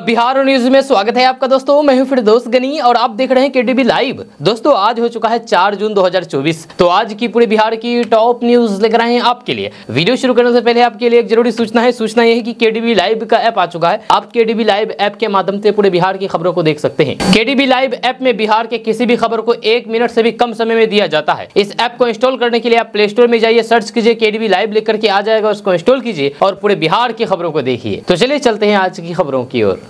Bihar news में स्वागत है आपका दोस्तों, मैं हूं फिरदोश गनी और आप देख रहे हैं केडीबी लाइव। दोस्तों आज हो चुका है 4 जून 2024, तो आज की पूरे बिहार की टॉप न्यूज लेकर आए हैं आपके लिए। वीडियो शुरू करने से पहले आपके लिए एक जरूरी सूचना है। सूचना यह है कि केडीबी लाइव का ऐप आ चुका है। आप केडीबी लाइव ऐप के माध्यम से पूरे बिहार की खबरों को देख सकते हैं। केडीबी लाइव ऐप में बिहार के किसी भी खबर को 1 मिनट से भी कम समय में दिया जाता है। इस ऐप को इंस्टॉल करने के लिए आप प्ले स्टोर में जाइए, सर्च कीजिए केडीबी लाइव लिख करके आ जाएगा, उसको इंस्टॉल कीजिए और पूरे बिहार की खबरों को देखिए। तो चलिए चलते हैं आज की खबरों की ओर।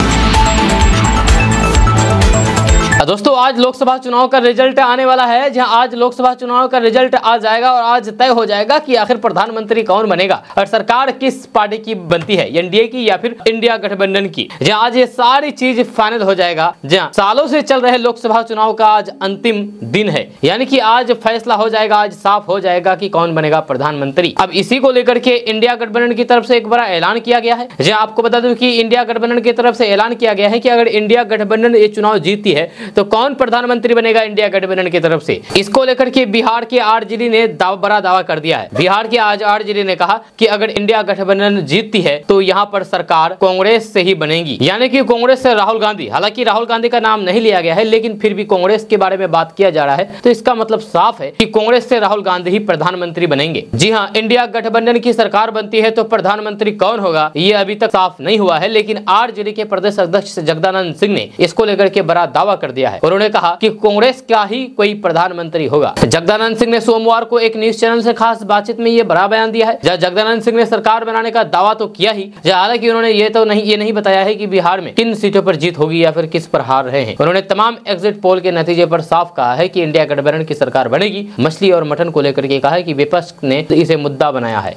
दोस्तों आज लोकसभा चुनाव का रिजल्ट आने वाला है, जहां आज लोकसभा चुनाव का रिजल्ट आ जाएगा और आज तय हो जाएगा कि आखिर प्रधानमंत्री कौन बनेगा और सरकार किस पार्टी की बनती है, एनडीए की या फिर इंडिया गठबंधन की। जहां आज ये सारी चीज फाइनल हो जाएगा। जहां सालों से चल रहे लोकसभा चुनाव का आज अंतिम दिन है, यानी कि आज फैसला हो जाएगा, आज साफ हो जाएगा कि कौन बनेगा प्रधानमंत्री। अब इसी को लेकर के इंडिया गठबंधन की तरफ से एक बड़ा ऐलान किया गया है। जहाँ आपको बता दूं कि इंडिया गठबंधन की तरफ से ऐलान किया गया है कि अगर इंडिया गठबंधन ये चुनाव जीतती है तो कौन प्रधानमंत्री बनेगा इंडिया गठबंधन की तरफ से। इसको लेकर के बिहार के आरजेडी ने बड़ा दावा कर दिया है। बिहार के आज आरजेडी ने कहा कि अगर इंडिया गठबंधन जीतती है तो यहाँ पर सरकार कांग्रेस से ही बनेगी, यानी कि कांग्रेस से राहुल गांधी। हालांकि राहुल गांधी का नाम नहीं लिया गया है, लेकिन फिर भी कांग्रेस के बारे में बात किया जा रहा है, तो इसका मतलब साफ है कि कांग्रेस से राहुल गांधी ही प्रधानमंत्री बनेंगे। जी हाँ, इंडिया गठबंधन की सरकार बनती है तो प्रधानमंत्री कौन होगा ये अभी तक साफ नहीं हुआ है, लेकिन आरजेडी के प्रदेश अध्यक्ष जगदानंद सिंह ने इसको लेकर के बड़ा दावा कर दिया है। उन्होंने कहा कि कांग्रेस का ही कोई प्रधानमंत्री होगा। जगदानंद सिंह ने सोमवार को एक न्यूज चैनल से खास बातचीत में ये बड़ा बयान दिया है। जगदानंद सिंह ने सरकार बनाने का दावा तो किया ही, हालांकि उन्होंने ये नहीं बताया है कि बिहार में किन सीटों पर जीत होगी या फिर किस पर हार रहे हैं। उन्होंने तमाम एग्जिट पोल के नतीजे पर साफ कहा है कि इंडिया गठबंधन की सरकार बनेगी। मछली और मटन को लेकर के कहा है कि विपक्ष ने इसे मुद्दा बनाया है।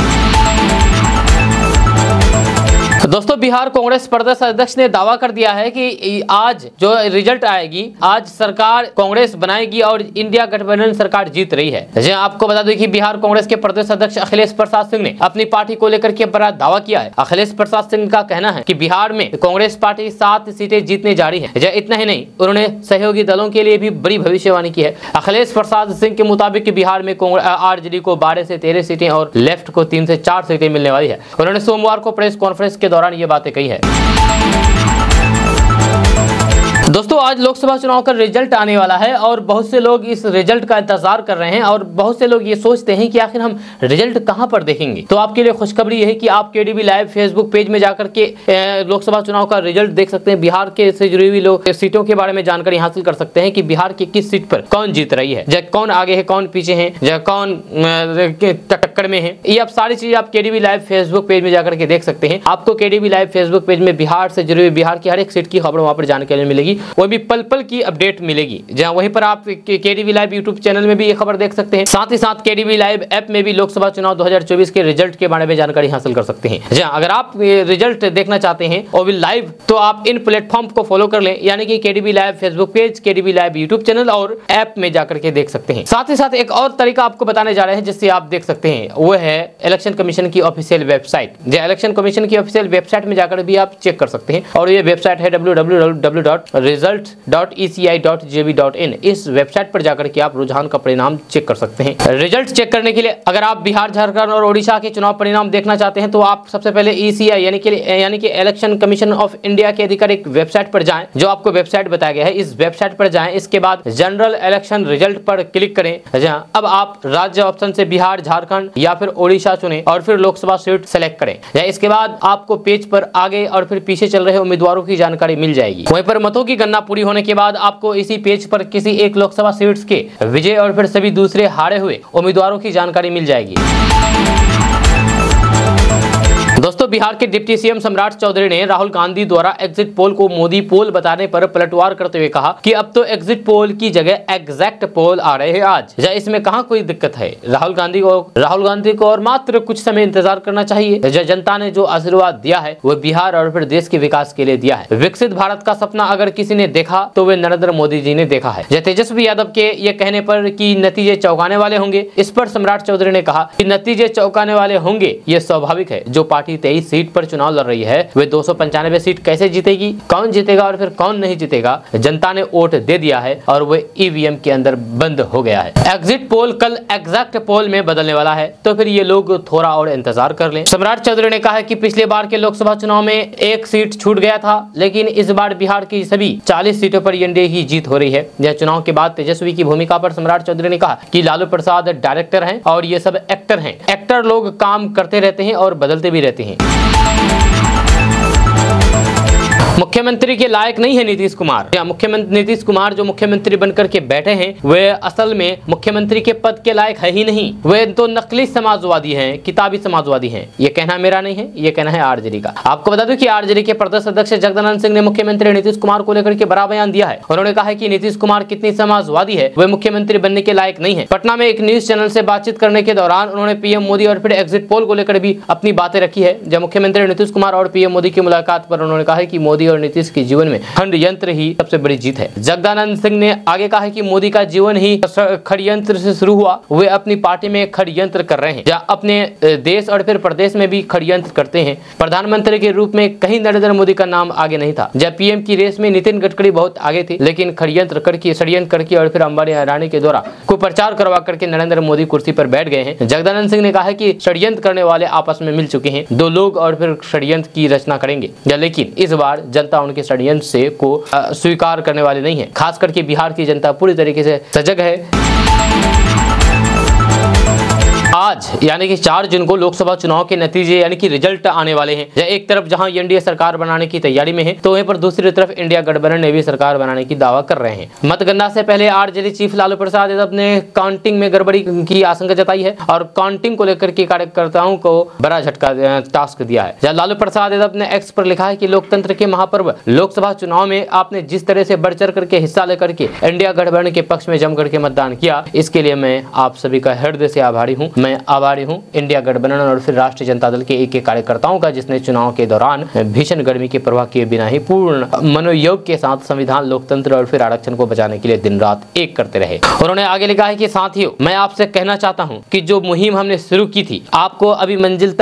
दोस्तों बिहार कांग्रेस प्रदेश अध्यक्ष ने दावा कर दिया है कि आज जो रिजल्ट आएगी, आज सरकार कांग्रेस बनाएगी और इंडिया गठबंधन सरकार जीत रही है। जी आपको बता दूं कि बिहार कांग्रेस के प्रदेश अध्यक्ष अखिलेश प्रसाद सिंह ने अपनी पार्टी को लेकर के बड़ा दावा किया है। अखिलेश प्रसाद सिंह का कहना है कि बिहार में कांग्रेस पार्टी 7 सीटें जीतने जा रही है। इतना ही नहीं, उन्होंने सहयोगी दलों के लिए भी बड़ी भविष्यवाणी की है। अखिलेश प्रसाद सिंह के मुताबिक बिहार में आरजेडी को 12 से 13 सीटें और लेफ्ट को 3 से 4 सीटें मिलने वाली है। उन्होंने सोमवार को प्रेस कॉन्फ्रेंस के दौरान ये बातें कही है। दोस्तों आज लोकसभा चुनाव का रिजल्ट आने वाला है और बहुत से लोग इस रिजल्ट का इंतजार कर रहे हैं और बहुत से लोग ये सोचते हैं कि आखिर हम रिजल्ट कहां पर देखेंगे। तो आपके लिए खुशखबरी है कि आप केडीबी लाइव फेसबुक पेज में जाकर के लोकसभा चुनाव का रिजल्ट देख सकते हैं। बिहार के से जुड़ी हुई लोग सीटों के बारे में जानकारी हासिल कर सकते हैं कि बिहार की किस सीट पर कौन जीत रही है, या कौन आगे है, कौन पीछे है, या कौन टक्कर में है। ये आप सारी चीजें आप केडीबी लाइव फेसबुक पेज में जाकर के देख सकते हैं। आपको केडीबी लाइव फेसबुक पेज में बिहार से जुड़ी हुई बिहार की हर एक सीट की खबर वहाँ पर जानकारी मिलेगी, वो भी पल-पल की अपडेट मिलेगी। जहां वहीं पर आप केडीबी लाइव यूट्यूब चैनल में भी ये खबर देख सकते हैं। साथ ही साथ केडीबी लाइव ऐप में भी लोकसभा चुनाव 2024 के रिजल्ट के बारे में जानकारी हासिल कर सकते हैं। जहां अगर आप रिजल्ट देखना चाहते हैं और भी लाइव, तो आप इन प्लेटफॉर्म को फॉलो कर लें, यानी कि KDB live Facebook page, KDB live YouTube channel और ऐप में जाकर के देख सकते हैं। साथ ही साथ एक और तरीका आपको बताने जा रहे हैं जिससे आप देख सकते हैं, वो है इलेक्शन कमीशन की ऑफिशियल वेबसाइट। जहां इलेक्शन कमीशन की ऑफिशियल वेबसाइट में जाकर भी आप चेक कर सकते हैं और ये वेबसाइट है www.result.eci.gov.in। इस वेबसाइट पर जाकर के आप रुझान का परिणाम चेक कर सकते हैं। रिजल्ट चेक करने के लिए अगर आप बिहार, झारखंड और ओडिशा के चुनाव परिणाम देखना चाहते हैं तो आप सबसे पहले ECI यानी कि इलेक्शन कमीशन ऑफ इंडिया के आधिकारिक वेबसाइट पर जाएं, जो आपको वेबसाइट बताया गया है। इस वेबसाइट पर जाएं, इसके बाद जनरल इलेक्शन रिजल्ट पर क्लिक करें। जहां अब आप राज्य ऑप्शन से बिहार, झारखंड या फिर ओडिशा चुने और फिर लोकसभा सीट सेलेक्ट करें। इसके बाद आपको पेज पर आगे और फिर पीछे चल रहे उम्मीदवारों की जानकारी मिल जाएगी। वहीं पर मतों की गणना पूरी होने के बाद आपको इसी पेज पर किसी एक लोकसभा सीट्स के विजय और फिर सभी दूसरे हारे हुए उम्मीदवारों की जानकारी मिल जाएगी। दोस्तों बिहार के डिप्टी सीएम सम्राट चौधरी ने राहुल गांधी द्वारा एग्जिट पोल को मोदी पोल बताने पर पलटवार करते हुए कहा कि अब तो एग्जिट पोल की जगह एग्जैक्ट पोल आ रहे हैं। आज जहाँ इसमें कहाँ कोई दिक्कत है। राहुल गांधी को और मात्र कुछ समय इंतजार करना चाहिए। जनता ने जो आशीर्वाद दिया है वो बिहार और फिर देश के विकास के लिए दिया है। विकसित भारत का सपना अगर किसी ने देखा तो वे नरेंद्र मोदी जी ने देखा है। जहाँ तेजस्वी यादव के ये कहने पर कि नतीजे चौंकाने वाले होंगे, इस पर सम्राट चौधरी ने कहा कि नतीजे चौंकाने वाले होंगे ये स्वाभाविक है। जो पार्टी की 23 सीट पर चुनाव लड़ रही है वे 295 सीट कैसे जीतेगी, कौन जीतेगा और फिर कौन नहीं जीतेगा, जनता ने वोट दे दिया है और वे ईवीएम के अंदर बंद हो गया है। एग्जिट पोल कल एग्जैक्ट पोल में बदलने वाला है, तो फिर ये लोग थोड़ा और इंतजार कर लें। सम्राट चौधरी ने कहा है कि पिछले बार के लोकसभा चुनाव में एक सीट छूट गया था, लेकिन इस बार बिहार की सभी 40 सीटों पर एनडीए की जीत हो रही है। यह चुनाव के बाद तेजस्वी की भूमिका पर सम्राट चौधरी ने कहा कि लालू प्रसाद डायरेक्टर हैं और ये सब एक्टर हैं। एक्टर लोग काम करते रहते हैं और बदलते भी रहते हैं। मुख्यमंत्री के लायक नहीं है नीतीश कुमार। मुख्यमंत्री नीतीश कुमार जो मुख्यमंत्री बनकर के बैठे हैं वे असल में मुख्यमंत्री के पद के लायक है ही नहीं। वे तो नकली समाजवादी हैं, किताबी समाजवादी हैं। ये कहना मेरा नहीं है, ये कहना है आरजेडी का। आपको बता दूं कि आरजेडी के प्रदेश अध्यक्ष जगदानंद सिंह ने मुख्यमंत्री नीतीश कुमार को लेकर के बड़ा बयान दिया है। उन्होंने कहा है कि नीतीश कुमार कितनी समाजवादी है, वे मुख्यमंत्री बनने के लायक नहीं है। पटना में एक न्यूज चैनल से बातचीत करने के दौरान उन्होंने पीएम मोदी और फिर एग्जिट पोल को लेकर भी अपनी बातें रखी है। जब मुख्यमंत्री नीतीश कुमार और पीएम मोदी की मुलाकात पर उन्होंने कहा कि मोदी और नीतीश के जीवन में षड्यंत्र ही सबसे बड़ी जीत है। जगदानंद सिंह ने आगे कहा है कि मोदी का जीवन ही षड्यंत्र से शुरू हुआ, वे अपनी पार्टी में षड्यंत्र कर रहे हैं या अपने देश और फिर प्रदेश में भी षड्यंत्र करते हैं। प्रधानमंत्री के रूप में कहीं नरेंद्र मोदी का नाम आगे नहीं था। जब पीएम की रेस में नितिन गडकरी बहुत आगे थे, लेकिन षड्यंत्र करके और फिर अंबानी अडानी के द्वारा कुप्रचार करवा करके नरेंद्र मोदी कुर्सी पर बैठ गए हैं। जगदानंद सिंह ने कहा कि षड्यंत्र करने वाले आपस में मिल चुके हैं, दो लोग और फिर षड्यंत्र की रचना करेंगे, लेकिन इस बार जनता उनके षड्यंत्र से को स्वीकार करने वाली नहीं है। खास करके बिहार की जनता पूरी तरीके से सजग है। आज यानी कि 4 जून को लोकसभा चुनाव के नतीजे यानी कि रिजल्ट आने वाले हैं। एक तरफ जहां एनडीए सरकार बनाने की तैयारी में है, तो वहीं पर दूसरी तरफ इंडिया गठबंधन ने भी सरकार बनाने की दावा कर रहे हैं। मतगणना से पहले आरजेडी चीफ लालू प्रसाद यादव ने काउंटिंग में गड़बड़ी की आशंका जताई है और काउंटिंग को लेकर के कार्यकर्ताओं को बड़ा झटका टास्क दिया है। जहाँ लालू प्रसाद यादव ने एक्स पर लिखा है की लोकतंत्र के महापर्व लोकसभा चुनाव में आपने जिस तरह से बढ़ चढ़ करके हिस्सा लेकर के इंडिया गठबंधन के पक्ष में जम करके मतदान किया, इसके लिए मैं आप सभी का हृदय से आभारी हूँ। मैं आभारी हूं इंडिया गठबंधन और फिर राष्ट्रीय जनता दल के एक कार्यकर्ताओं का, जिसने चुनाव के दौरान भीषण गर्मी के प्रभाव के बिना ही पूर्ण मनोयोग के साथ संविधान, लोकतंत्र और फिर आरक्षण को बचाने के लिए दिन रात एक करते रहे। उन्होंने आगे लिखा है कि साथियों, मैं आपसे कहना चाहता हूं कि जो मुहिम हमने शुरू की थी, आपको अभी मंजिल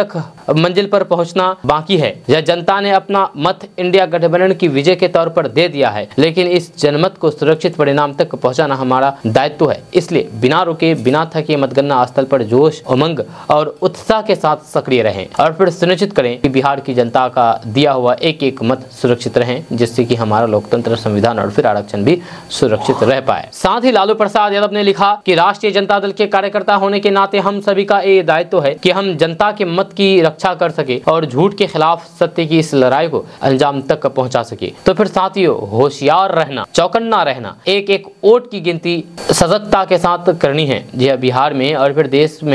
पर पहुँचना बाकी है। यह जनता ने अपना मत इंडिया गठबंधन की विजय के तौर पर दे दिया है, लेकिन इस जनमत को सुरक्षित परिणाम तक पहुँचाना हमारा दायित्व है। इसलिए बिना रुके, बिना थके मतगणना स्थल पर जोश, उमंग और उत्साह के साथ सक्रिय रहें और फिर सुनिश्चित करें कि बिहार की जनता का दिया हुआ एक एक मत सुरक्षित रहें, जिससे कि हमारा लोकतंत्र, संविधान और फिर आरक्षण भी सुरक्षित रह पाए। साथ ही लालू प्रसाद यादव ने लिखा कि राष्ट्रीय जनता दल के कार्यकर्ता होने के नाते हम सभी का ये दायित्व है कि हम जनता के मत की रक्षा कर सके और झूठ के खिलाफ सत्य की इस लड़ाई को अंजाम तक पहुँचा सके। तो फिर साथियों, होशियार रहना, चौकन्ना रहना, एक एक वोट की गिनती सजगता के साथ करनी है। यह बिहार में और फिर देश में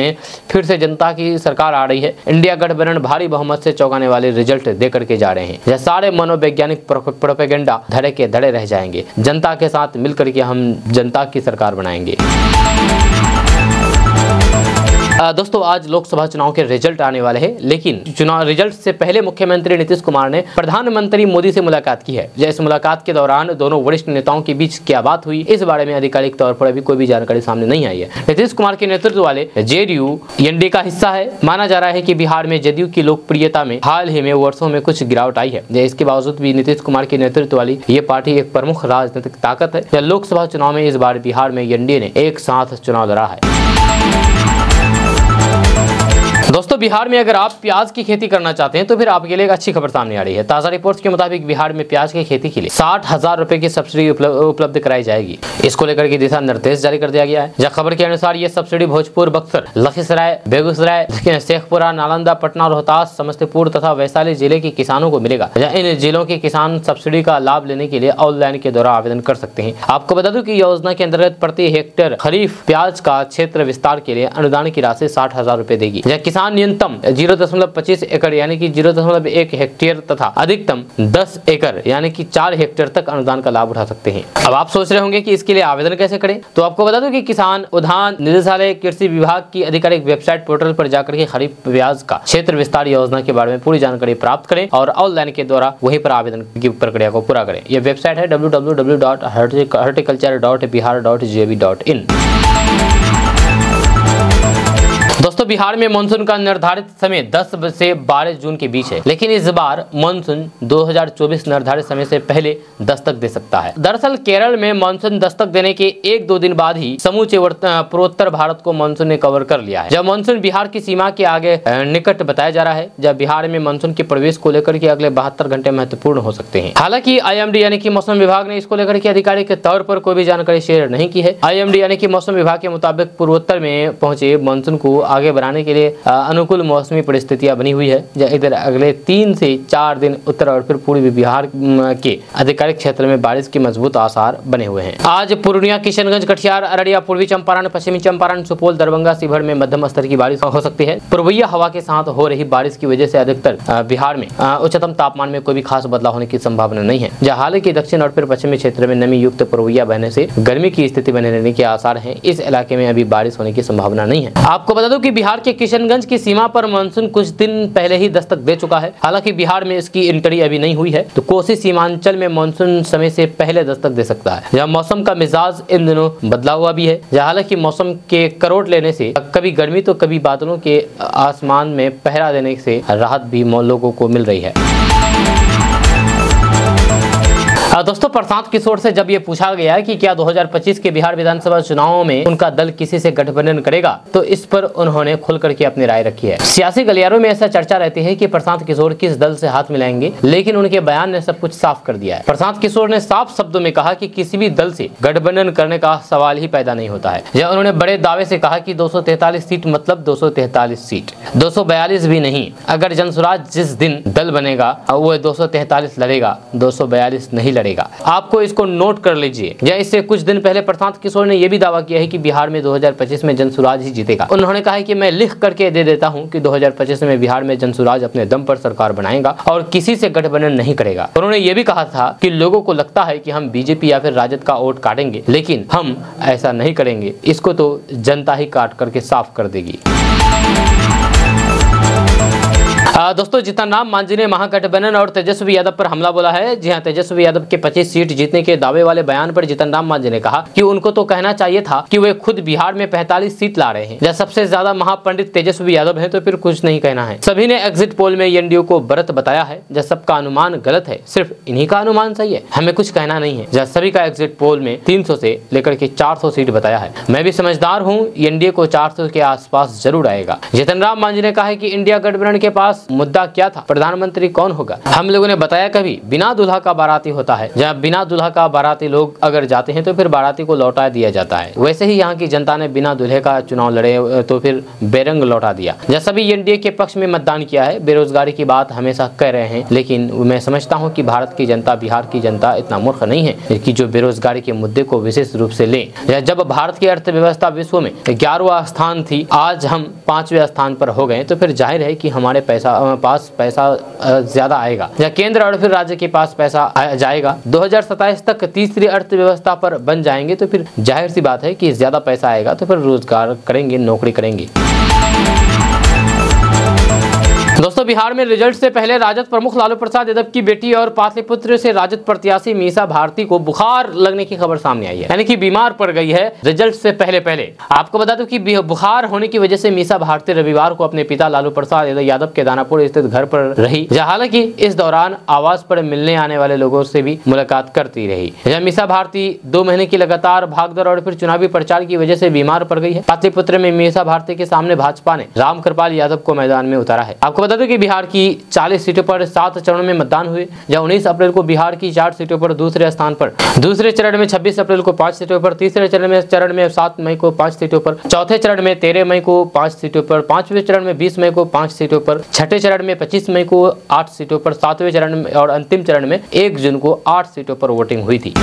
फिर से जनता की सरकार आ रही है। इंडिया गठबंधन भारी बहुमत से चौंकाने वाले रिजल्ट देकर के जा रहे हैं। यह सारे मनोवैज्ञानिक प्रोपेगेंडा धड़े के धड़े रह जाएंगे। जनता के साथ मिलकर के हम जनता की सरकार बनाएंगे। दोस्तों, आज लोकसभा चुनाव के रिजल्ट आने वाले हैं, लेकिन चुनाव रिजल्ट से पहले मुख्यमंत्री नीतीश कुमार ने प्रधानमंत्री मोदी से मुलाकात की है। इस मुलाकात के दौरान दोनों वरिष्ठ नेताओं के बीच क्या बात हुई, इस बारे में आधिकारिक तौर पर अभी कोई भी जानकारी सामने नहीं आई है। नीतीश कुमार के नेतृत्व वाले जेडीयू एनडीए का हिस्सा है। माना जा रहा है कि बिहार में जेडीयू की लोकप्रियता में हाल ही में वर्षों में कुछ गिरावट आई है। इसके बावजूद भी नीतीश कुमार के नेतृत्व वाली ये पार्टी एक प्रमुख राजनीतिक ताकत है। यह लोकसभा चुनाव में इस बार बिहार में एनडीए ने एक साथ चुनाव लड़ा है। दोस्तों, बिहार में अगर आप प्याज की खेती करना चाहते हैं तो फिर आपके लिए एक अच्छी खबर सामने आ रही है। ताजा रिपोर्ट्स के मुताबिक बिहार में प्याज की खेती के लिए 60,000 रुपए की सब्सिडी उपलब्ध कराई जाएगी। इसको लेकर के दिशा निर्देश जारी कर दिया गया है। जहाँ खबर के अनुसार ये सब्सिडी भोजपुर, बक्सर, लखीसराय, बेगूसराय, शेखपुरा, नालंदा, पटना, रोहतास, समस्तीपुर तथा वैशाली जिले के किसानों को मिलेगा। इन जिलों के किसान सब्सिडी का लाभ लेने के लिए ऑनलाइन के द्वारा आवेदन कर सकते हैं। आपको बता दूं की योजना के अंतर्गत प्रति हेक्टेयर खरीफ प्याज का क्षेत्र विस्तार के लिए अनुदान की राशि 60,000 रुपए देगी। किसान न्यूनतम 0.25 एकड़ यानी कि 0.1 हेक्टेयर तथा अधिकतम 10 एकड़ यानी कि 4 हेक्टेयर तक अनुदान का लाभ उठा सकते हैं। अब आप सोच रहे होंगे कि इसके लिए आवेदन कैसे करें, तो आपको बता दूं कि किसान उद्यान निदेशालय कृषि विभाग की आधिकारिक वेबसाइट पोर्टल पर जाकर के खरीफ प्याज का क्षेत्र विस्तार योजना के बारे में पूरी जानकारी प्राप्त करें और ऑनलाइन के द्वारा वहीं पर आवेदन की प्रक्रिया को पूरा करें। यह वेबसाइट है www.horticulture.bihar.gov.in। दोस्तों, बिहार में मानसून का निर्धारित समय 10 से 12 जून के बीच है, लेकिन इस बार मानसून 2024 निर्धारित समय से पहले दस्तक दे सकता है। दरअसल केरल में मानसून दस्तक देने के एक दो दिन बाद ही समूचे पूर्वोत्तर भारत को मानसून ने कवर कर लिया है। जब मानसून बिहार की सीमा के आगे निकट बताया जा रहा है, जब बिहार में मानसून के प्रवेश को लेकर के अगले 72 घंटे महत्वपूर्ण हो सकते हैं। हालांकि IMD यानी कि मौसम विभाग ने इसको लेकर के अधिकारी के तौर पर कोई भी जानकारी शेयर नहीं की है। IMD यानी कि मौसम विभाग के मुताबिक पूर्वोत्तर में पहुंचे मानसून को आगे बढ़ाने के लिए अनुकूल मौसमी परिस्थितियां बनी हुई है। इधर अगले 3 से 4 दिन उत्तर और फिर पूर्वी बिहार के अधिकांश क्षेत्र में बारिश के मजबूत आसार बने हुए हैं। आज पूर्णिया, किशनगंज, कटिहार, अररिया, पूर्वी चंपारण, पश्चिमी चंपारण, सुपौल, दरभंगा, शिवहर में मध्यम स्तर की बारिश हो सकती है। पूर्वीय हवा के साथ हो रही बारिश की वजह से अधिकतर बिहार में उच्चतम तापमान में कोई भी खास बदलाव होने की संभावना नहीं है। जहाँ हालांकि दक्षिण और फिर पश्चिमी क्षेत्र में नमी युक्त पूर्वीय बहने से गर्मी की स्थिति बने रहने के आसार है। इस इलाके में अभी बारिश होने की संभावना नहीं है। आपको बता दूं कि बिहार के किशनगंज की सीमा पर मानसून कुछ दिन पहले ही दस्तक दे चुका है। हालांकि बिहार में इसकी एंट्री अभी नहीं हुई है, तो कोसी सीमांचल में मानसून समय से पहले दस्तक दे सकता है। जहां मौसम का मिजाज इन दिनों बदला हुआ भी है। जहां हालांकि मौसम के करवट लेने से कभी गर्मी तो कभी बादलों के आसमान में पहरा देने से राहत भी लोगों को मिल रही है। दोस्तों, प्रशांत किशोर से जब ये पूछा गया कि क्या 2025 के बिहार विधानसभा चुनावों में उनका दल किसी से गठबंधन करेगा, तो इस पर उन्होंने खुल करके अपनी राय रखी है। सियासी गलियारों में ऐसा चर्चा रहती है कि प्रशांत किशोर किस दल से हाथ मिलाएंगे, लेकिन उनके बयान ने सब कुछ साफ कर दिया है। प्रशांत किशोर ने साफ शब्दों में कहा कि किसी भी दल से गठबंधन करने का सवाल ही पैदा नहीं होता है। या उन्होंने बड़े दावे से कहा कि 243 सीट मतलब 243 सीट, 242 भी नहीं। अगर जन स्वराज जिस दिन दल बनेगा वो 243 लड़ेगा, 242 नहीं। आपको इसको नोट कर लीजिए। या इससे कुछ दिन पहले प्रशांत किशोर ने यह भी दावा किया है कि बिहार में 2025 में जन स्वराज ही जीतेगा। उन्होंने कहा है कि मैं लिख करके दे देता हूं कि 2025 में बिहार में जन स्वराज अपने दम पर सरकार बनाएगा और किसी से गठबंधन नहीं करेगा। उन्होंने ये भी कहा था कि लोगों को लगता है कि हम बीजेपी या फिर राजद का वोट काटेंगे, लेकिन हम ऐसा नहीं करेंगे। इसको तो जनता ही काट करके साफ कर देगी। दोस्तों, जीतन राम मांझी ने महागठबंधन और तेजस्वी यादव पर हमला बोला है। जी हां, तेजस्वी यादव के 25 सीट जीतने के दावे वाले बयान पर जीतन राम मांझी ने कहा कि उनको तो कहना चाहिए था कि वे खुद बिहार में 45 सीट ला रहे हैं। जब सबसे ज्यादा महापंडित तेजस्वी यादव हैं तो फिर कुछ नहीं कहना है। सभी ने एग्जिट पोल में एनडीए को बढ़त बताया है। जब सबका अनुमान गलत है, सिर्फ इन्हीं का अनुमान सही है, हमें कुछ कहना नहीं है। जब सभी का एग्जिट पोल में 300 से लेकर के 400 सीट बताया है। मैं भी समझदार हूँ, एनडीए को 400 के आसपास जरूर आएगा। जीतन राम मांझी ने कहा है कि इंडिया गठबंधन के पास मुद्दा क्या था, प्रधानमंत्री कौन होगा। हम लोगों ने बताया कभी बिना दुल्हा का बाराती होता है। जब बिना दुल्हा का बाराती लोग अगर जाते हैं तो फिर बाराती को लौटा दिया जाता है। वैसे ही यहाँ की जनता ने बिना दुल्हे का चुनाव लड़े तो फिर बेरंग लौटा दिया। जब सभी एनडीए के पक्ष में मतदान किया है। बेरोजगारी की बात हमेशा कह रहे हैं, लेकिन मैं समझता हूँ कि भारत की जनता, बिहार की जनता इतना मूर्ख नहीं है कि जो बेरोजगारी के मुद्दे को विशेष रूप से ले। जब भारत की अर्थव्यवस्था विश्व में 11वां स्थान थी, आज हम 5वें स्थान पर हो गए, तो फिर जाहिर है कि हमारे पास पैसा ज्यादा आएगा। या केंद्र और फिर राज्य के पास पैसा जाएगा। 2027 तक तीसरी अर्थव्यवस्था पर बन जाएंगे, तो फिर जाहिर सी बात है कि ज्यादा पैसा आएगा तो फिर रोजगार करेंगे, नौकरी करेंगे। दोस्तों, बिहार में रिजल्ट से पहले राजद प्रमुख लालू प्रसाद यादव की बेटी और पाटलिपुत्र से राजद प्रत्याशी मीसा भारती को बुखार लगने की खबर सामने आई है, यानी कि बीमार पड़ गई है रिजल्ट से पहले। आपको बता दूं कि बुखार होने की वजह से मीसा भारती रविवार को अपने पिता लालू प्रसाद यादव के दानापुर स्थित घर पर रही। हालांकि इस दौरान आवास पर मिलने आने वाले लोगों से भी मुलाकात करती रही। मीसा भारती 2 महीने की लगातार भागदौड़ और फिर चुनावी प्रचार की वजह से बीमार पड़ गई है। पाटलिपुत्र में मीसा भारती के सामने भाजपा ने रामकृपाल यादव को मैदान में उतारा है। आपको बता दूं कि बिहार की 40 सीटों पर 7 चरणों में मतदान हुए। जहां 19 अप्रैल को बिहार की 4 सीटों पर दूसरे स्थान पर, दूसरे चरण में 26 अप्रैल को 5 सीटों पर, तीसरे चरण में 7 मई को 5 सीटों पर, चौथे चरण में 13 मई को 5 सीटों पर, पांचवें चरण में 20 मई को 5 सीटों पर, छठे चरण में 25 मई को 8 सीटों पर, सातवें चरण में और अंतिम चरण में 1 जून को 8 सीटों पर वोटिंग हुई थी।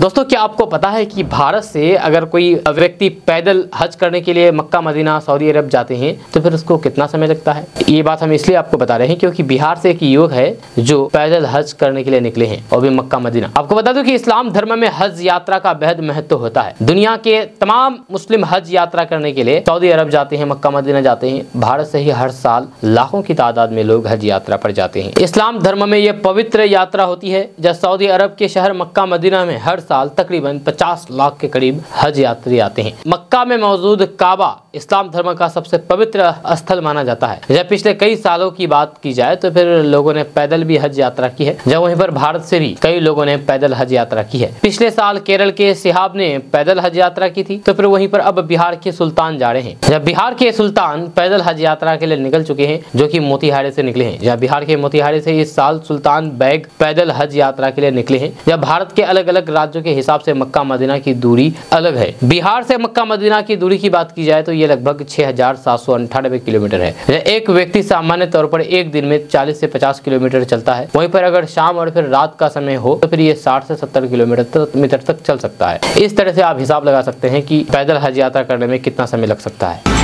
दोस्तों, क्या आपको पता है कि भारत से अगर कोई व्यक्ति पैदल हज करने के लिए मक्का, मदीना, सऊदी अरब जाते हैं तो फिर उसको कितना समय लगता है। ये बात हम इसलिए आपको बता रहे हैं क्योंकि बिहार से एक युवक है जो पैदल हज करने के लिए निकले हैं, और भी मक्का, मदीना। आपको बता दूं कि इस्लाम धर्म में हज यात्रा का बेहद महत्व होता है। दुनिया के तमाम मुस्लिम हज यात्रा करने के लिए सऊदी अरब जाते हैं, मक्का, मदीना जाते हैं। भारत से ही हर साल लाखों की तादाद में लोग हज यात्रा पर जाते हैं। इस्लाम धर्म में यह पवित्र यात्रा होती है। जब सऊदी अरब के शहर मक्का, मदीना में हर साल तकरीबन 50 लाख के करीब हज यात्री आते हैं। मक्का में मौजूद काबा इस्लाम धर्म का सबसे पवित्र स्थल माना जाता है। जब पिछले कई सालों की बात की जाए तो फिर लोगों ने पैदल भी हज यात्रा की है, जब वहीं पर भारत से भी कई लोगों ने पैदल हज यात्रा की है। पिछले साल केरल के सिहाब ने पैदल हज यात्रा की थी, तो फिर वहीं पर अब बिहार के सुल्तान जा रहे हैं। जब बिहार के सुल्तान पैदल हज यात्रा के लिए निकल चुके हैं, जो कि मोतिहारी से निकले हैं। जहाँ बिहार के मोतिहारी से इस साल सुल्तान बैग पैदल हज यात्रा के लिए निकले हैं। जब भारत के अलग अलग राज्यों के हिसाब से मक्का मदीना की दूरी अलग है। बिहार से मक्का मदीना की दूरी की बात की जाए तो ये लगभग 6798 किलोमीटर है। एक व्यक्ति सामान्य तौर पर एक दिन में 40 से 50 किलोमीटर चलता है। वहीं पर अगर शाम और फिर रात का समय हो तो फिर ये 60 से 70 किलोमीटर तक चल सकता है। इस तरह से आप हिसाब लगा सकते हैं कि पैदल हज यात्रा करने में कितना समय लग सकता है।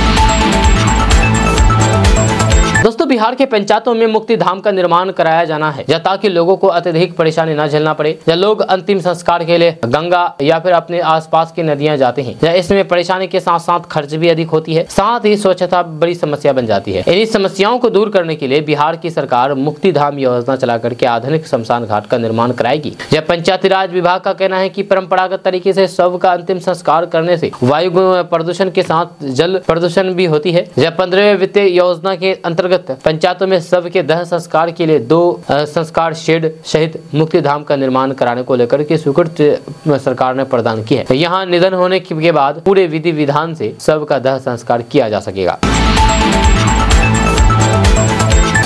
दोस्तों, बिहार के पंचायतों में मुक्ति धाम का निर्माण कराया जाना है, जहाँ ताकि लोगों को अत्यधिक परेशानी न झेलना पड़े। या लोग अंतिम संस्कार के लिए गंगा या फिर अपने आसपास की नदियाँ जाते हैं, या इसमें परेशानी के साथ साथ खर्च भी अधिक होती है, साथ ही स्वच्छता बड़ी समस्या बन जाती है। इन समस्याओं को दूर करने के लिए बिहार की सरकार मुक्ति धाम योजना चला करके आधुनिक शमशान घाट का निर्माण कराएगी। यह पंचायती राज विभाग का कहना है कि परंपरागत तरीके से शव का अंतिम संस्कार करने से वायु प्रदूषण के साथ जल प्रदूषण भी होती है। यह 15वें वित्तीय योजना के अंतर्गत पंचायतों में शव के दह संस्कार के लिए 2 संस्कार शेड सहित मुक्ति धाम का निर्माण कराने को लेकर के स्वीकृति सरकार ने प्रदान की है। यहाँ निधन होने के बाद पूरे विधि विधान से शव का दह संस्कार किया जा सकेगा।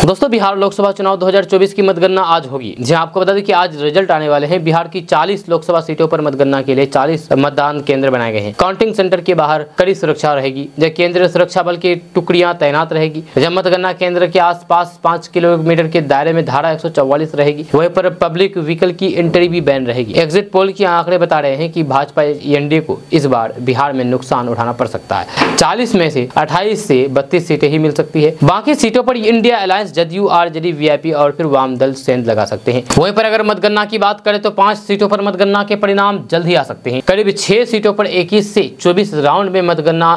दोस्तों, बिहार लोकसभा चुनाव 2024 की मतगणना आज होगी। जहां आपको बता दें कि आज रिजल्ट आने वाले हैं। बिहार की 40 लोकसभा सीटों पर मतगणना के लिए 40 मतदान केंद्र बनाए गए हैं। काउंटिंग सेंटर के बाहर कड़ी सुरक्षा रहेगी। जब केंद्रीय सुरक्षा बल की टुकड़ियां तैनात रहेगी। जब मतगणना केंद्र के आसपास 5 किलोमीटर के दायरे में धारा 144 रहेगी। वहीं पर पब्लिक व्हीकल की एंट्री भी बैन रहेगी। एग्जिट पोल के आंकड़े बता रहे हैं कि भाजपा एनडीए को इस बार बिहार में नुकसान उठाना पड़ सकता है। 40 में से 28 से 32 सीटें ही मिल सकती है। बाकी सीटों पर India alliance, JDU, RJD, VIP और फिर वाम दल सेंध लगा सकते हैं। वहीं पर अगर मतगणना की बात करें तो 5 सीटों पर मतगणना के परिणाम जल्द ही आ सकते हैं। करीब 6 सीटों पर 21 से 24 राउंड में मतगणना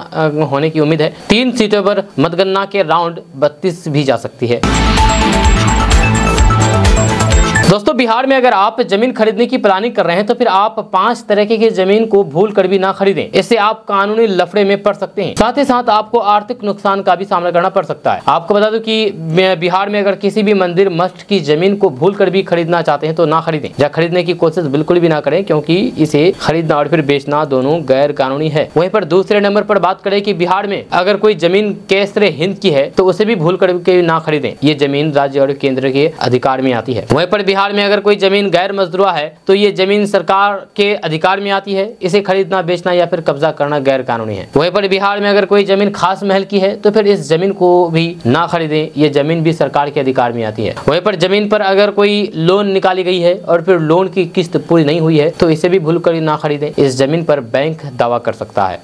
होने की उम्मीद है। 3 सीटों पर मतगणना के राउंड 32 भी जा सकती है। दोस्तों, बिहार में अगर आप जमीन खरीदने की प्लानिंग कर रहे हैं तो फिर आप 5 तरीके की जमीन को भूल कर भी ना खरीदें। इससे आप कानूनी लफड़े में पड़ सकते हैं, साथ ही साथ आपको आर्थिक नुकसान का भी सामना करना पड़ सकता है। आपको बता दूं कि बिहार में अगर किसी भी मंदिर मठ की जमीन को भूल कर भी खरीदना चाहते हैं तो ना खरीदें या खरीदने की कोशिश बिल्कुल भी ना करें, क्योंकि इसे खरीदना और फिर बेचना दोनों गैर कानूनी है। वहीं पर दूसरे नंबर पर बात करें कि बिहार में अगर कोई जमीन केसरे हिंद की है तो उसे भी भूल करके ना खरीदें। ये जमीन राज्य और केंद्र के अधिकार में आती है। वहीं पर बिहार में अगर कोई जमीन गैर मजरूआ है तो ये जमीन सरकार के अधिकार में आती है। इसे खरीदना, बेचना या फिर कब्जा करना गैर कानूनी है। वहीं पर बिहार में अगर कोई जमीन खास महल की है तो फिर इस जमीन को भी ना खरीदें। ये जमीन भी सरकार के अधिकार में आती है। वहीं पर जमीन पर अगर कोई लोन निकाली गई है और फिर लोन की किस्त पूरी नहीं हुई है तो इसे भी भूल कर ना खरीदें। इस जमीन पर बैंक दावा कर सकता है।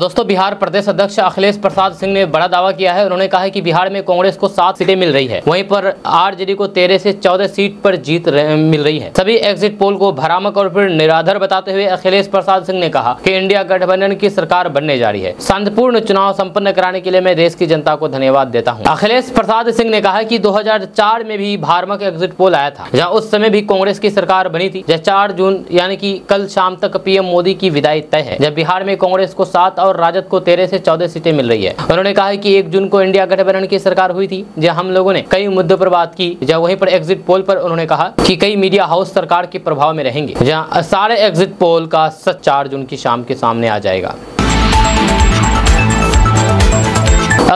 दोस्तों, बिहार प्रदेश अध्यक्ष अखिलेश प्रसाद सिंह ने बड़ा दावा किया है। उन्होंने कहा है कि बिहार में कांग्रेस को 7 सीटें मिल रही है। वहीं पर आरजेडी को 13 से 14 सीट पर जीत मिल रही है। सभी एग्जिट पोल को भ्रामक और फिर निराधार बताते हुए अखिलेश प्रसाद सिंह ने कहा कि इंडिया गठबंधन की सरकार बनने जा रही है। शांतिपूर्ण चुनाव संपन्न कराने के लिए मैं देश की जनता को धन्यवाद देता हूँ। अखिलेश प्रसाद सिंह ने कहा की 2004 में भी भ्रामक एग्जिट पोल आया था, जहाँ उस समय भी कांग्रेस की सरकार बनी थी। जहाँ 4 जून यानी की कल शाम तक PM मोदी की विदाई तय है। जब बिहार में कांग्रेस को 7 और राजद को 13 से 14 सीटें मिल रही है। उन्होंने कहा है कि 1 जून को इंडिया गठबंधन की सरकार हुई थी, जहां हम लोगों ने कई मुद्दों पर बात की। जहां वहीं पर एग्जिट पोल पर उन्होंने कहा कि कई मीडिया हाउस सरकार के प्रभाव में रहेंगे। जहां सारे एग्जिट पोल का सच 4 जून की शाम के सामने आ जाएगा।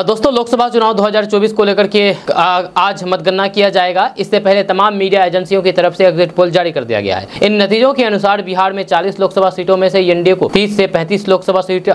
दोस्तों, लोकसभा चुनाव 2024 को लेकर के आज मतगणना किया जाएगा। इससे पहले तमाम मीडिया एजेंसियों की तरफ से एग्जिट पोल जारी कर दिया गया है। इन नतीजों के अनुसार बिहार में 40 लोकसभा सीटों में से एनडीए को 30 से 35 लोकसभा सीट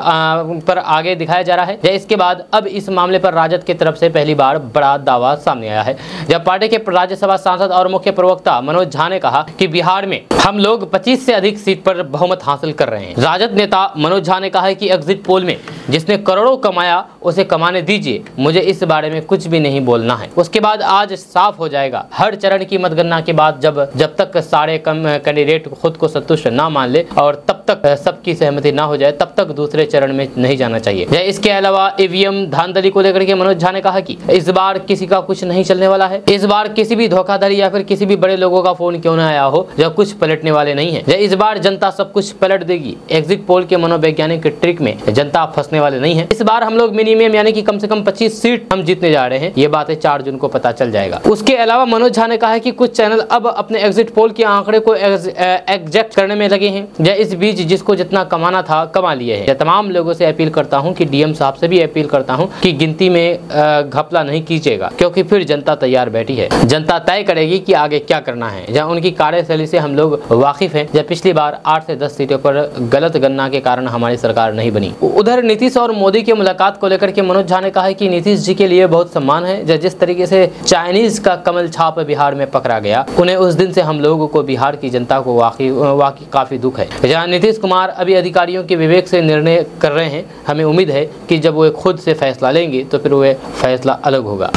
पर आगे दिखाया जा रहा है। इसके बाद अब इस मामले पर राजद की तरफ से पहली बार बड़ा दावा सामने आया है। जब पार्टी के राज्यसभा सांसद और मुख्य प्रवक्ता मनोज झा ने कहा कि बिहार में हम लोग 25 से अधिक सीट पर बहुमत हासिल कर रहे हैं। राजद नेता मनोज झा ने कहा कि एग्जिट पोल में जिसने करोड़ों कमाया उसे कमाने दीजिए, मुझे इस बारे में कुछ भी नहीं बोलना है। उसके बाद आज साफ हो जाएगा। हर चरण की मतगणना के बाद जब तक सारे कैंडिडेट खुद को संतुष्ट ना मान ले और तब तक सबकी सहमति ना हो जाए, तब तक दूसरे चरण में नहीं जाना चाहिए। इसके अलावा ईवीएम धांधली को लेकर के मनोज झा ने कहा कि इस बार किसी का कुछ नहीं चलने वाला है। इस बार किसी भी धोखाधड़ी या फिर किसी भी बड़े लोगों का फोन क्यों ना आया हो, जब कुछ पलटने वाले नहीं है। इस बार जनता सब कुछ पलट देगी। एग्जिट पोल के मनोवैज्ञानिक ट्रिक में जनता फंसने वाले नहीं है। इस बार हम लोग मिनिमम यानी कि कम से कम 25 सीट हम जीतने जा रहे हैं। ये बात है 4 जून को पता चल जाएगा। उसके अलावा मनोज झा ने कहा है कि कुछ चैनल अब अपने एग्जिट पोल के आंकड़े को एग्जैक्ट करने में लगे हैं। या इस बीच जिसको जितना कमाना था कमा लिए है। तमाम लोगों से अपील करता हूं कि डीएम साहब से भी अपील करता हूं कि गिनती में घपला नहीं कीजिएगा, क्योंकि फिर जनता तैयार बैठी है। जनता तय करेगी कि आगे क्या करना है। या उनकी कार्यशैली से हम लोग वाकिफ है। पिछली बार 8 से 10 सीटों पर गलत गणना के कारण हमारी सरकार नहीं बनी। उधर नीतीश और मोदी की मुलाकात को लेकर के मनोज झा ने कहा है कि नीतीश जी के लिए बहुत सम्मान है। जिस तरीके से चाइनीज का कमल छाप बिहार में पकड़ा गया, उन्हें उस दिन से हम लोगों को, बिहार की जनता को वाकई काफी दुख है। जहाँ नीतीश कुमार अभी अधिकारियों के विवेक से निर्णय कर रहे हैं। हमें उम्मीद है कि जब वे खुद से फैसला लेंगे तो फिर वे फैसला अलग होगा।